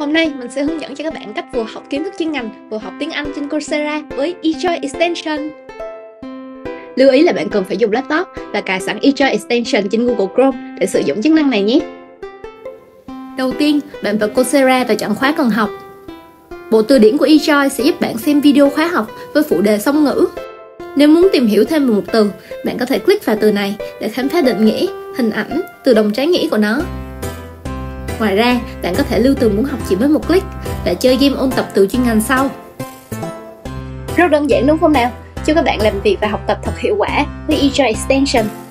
Hôm nay mình sẽ hướng dẫn cho các bạn cách vừa học kiến thức chuyên ngành, vừa học tiếng Anh trên Coursera với eJOY Extension. Lưu ý là bạn cần phải dùng laptop và cài sẵn eJOY Extension trên Google Chrome để sử dụng chức năng này nhé. Đầu tiên, bạn vào Coursera và chọn khóa cần học. Bộ từ điển của eJOY sẽ giúp bạn xem video khóa học với phụ đề song ngữ. Nếu muốn tìm hiểu thêm về một từ, bạn có thể click vào từ này để khám phá định nghĩa, hình ảnh, từ đồng trái nghĩa của nó. Ngoài ra, bạn có thể lưu từ muốn học chỉ với một click và chơi game ôn tập từ chuyên ngành sau. Rất đơn giản đúng không nào? Chúc các bạn làm việc và học tập thật hiệu quả với eJOY Extension.